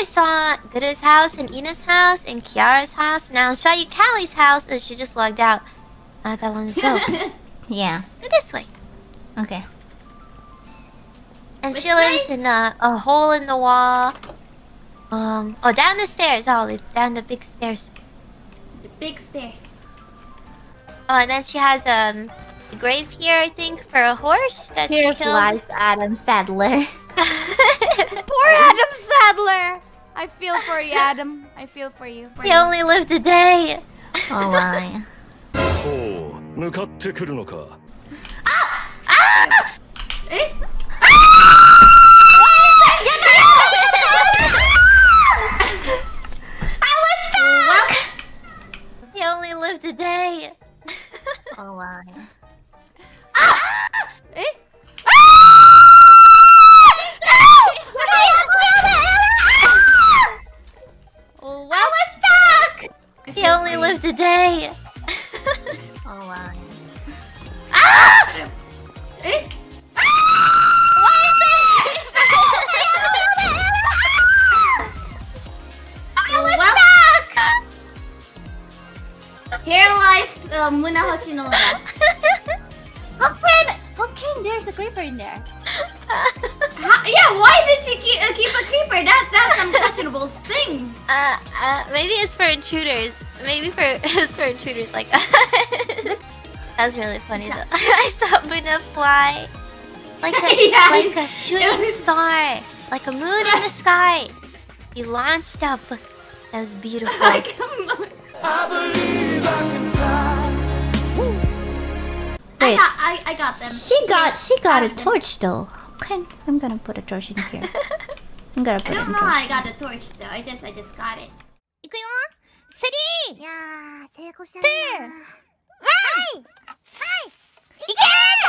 we saw Guru's house and Ina's house and Kiara's house. Now I'll show you Callie's house. Oh, she just logged out not that long ago. Yeah. Go this way. Okay. And she lives in a hole in the wall. Oh, down the stairs, Olive. Down the big stairs. The big stairs. Oh, and then she has a grave here, I think, for a horse that she killed. Here lies Adam Sandler. Poor Adam Sandler! I feel for you, Adam. I feel for you. He only lived a day. Oh my. Ah! Ah! Eh? He only lived a day. Oh wow. Ah! Eh? Ah! No! I was stuck. He only lived a day. Oh wow. Ah! Eh? Here lies Moona Hoshinova. How can there's a creeper in there? Yeah, why did she keep a creeper? That's some questionable thing. Maybe it's for intruders. It's for intruders like us. That was really funny though. I saw Moona fly like a like a shooting star, like a moon in the sky. You launched up. That was beautiful. Like a moon. I believe I can fly. Woo. Wait, I got them. She got a torch though. Okay, I'm gonna put a torch in here. I don't know how I got a torch though. I just got it. いくよ。3、2、1。はい。はい。いけー